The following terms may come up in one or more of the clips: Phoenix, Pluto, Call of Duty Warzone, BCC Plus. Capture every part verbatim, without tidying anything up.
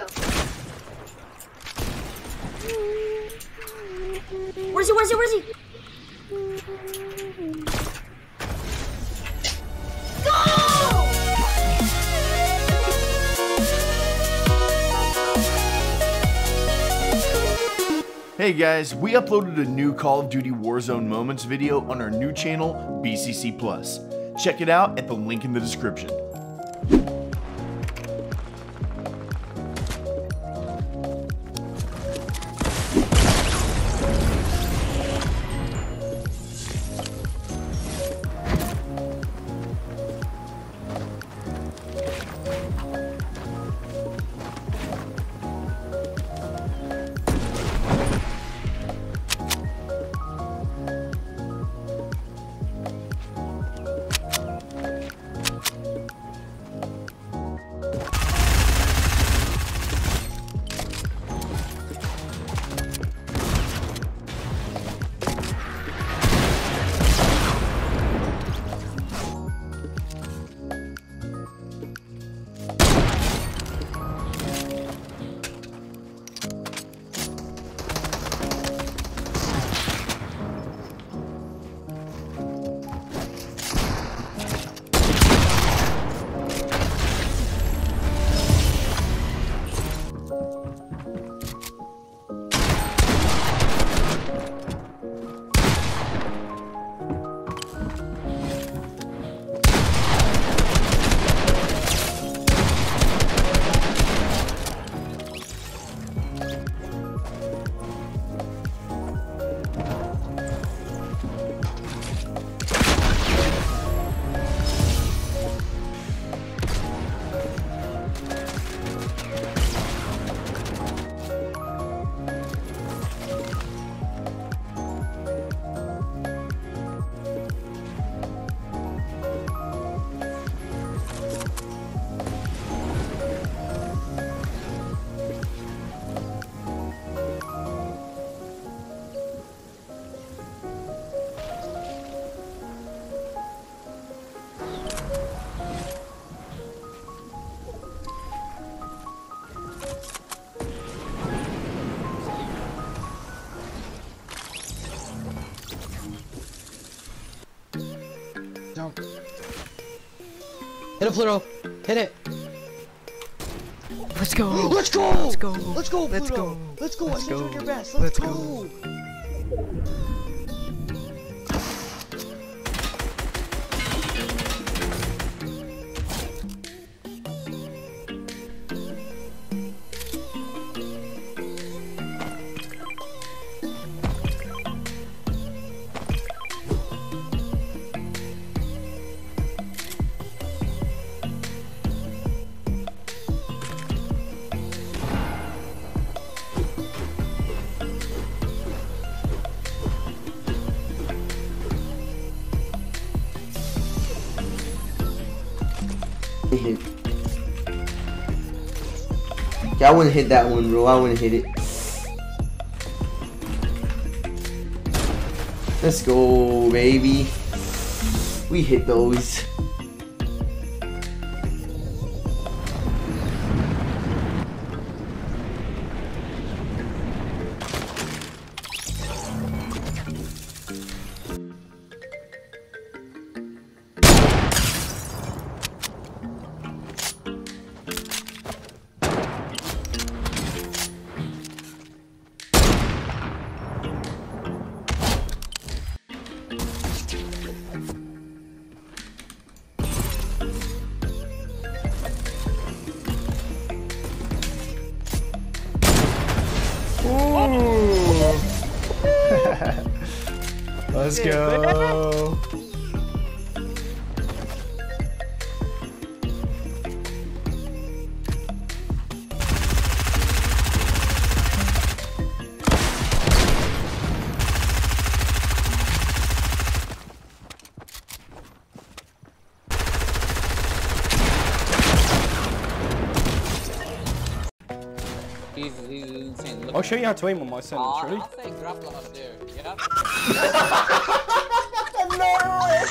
go. Where's he? Where's he? Where's he? Go! Hey guys, we uploaded a new Call of Duty Warzone Moments video on our new channel, B C C Plus. Check it out at the link in the description. Hit a Pluto! Hit it! Let's go! Let's go! Let's go! Let's go! Let's go! Let's go! Let's go! Let's go! Hit. Yeah, I wouldn't hit that one, bro. I wouldn't hit it. Let's go, baby. We hit those. Let's go. He's, he's insane. I'll show you how to aim on my center, uh, surely. I'll say grab the hot there. Yeah. No way.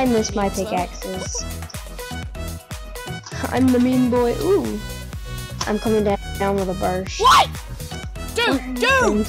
I miss my pickaxes. I'm the mean boy. Ooh. I'm coming down with a burst. What? Dude, dude!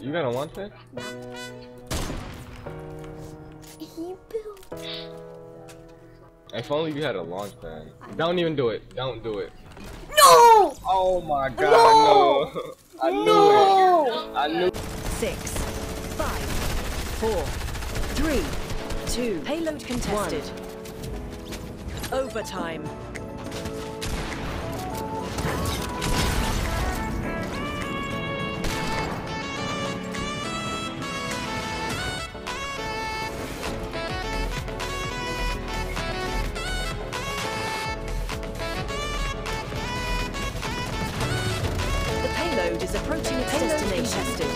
You gonna launch it? If only you had a launch pad. Don't even do it. Don't do it. No! Oh my God! No! No. I knew no. it. I knew. Six, five, four, three, two. Payload contested. One. Overtime. Approaching its destination.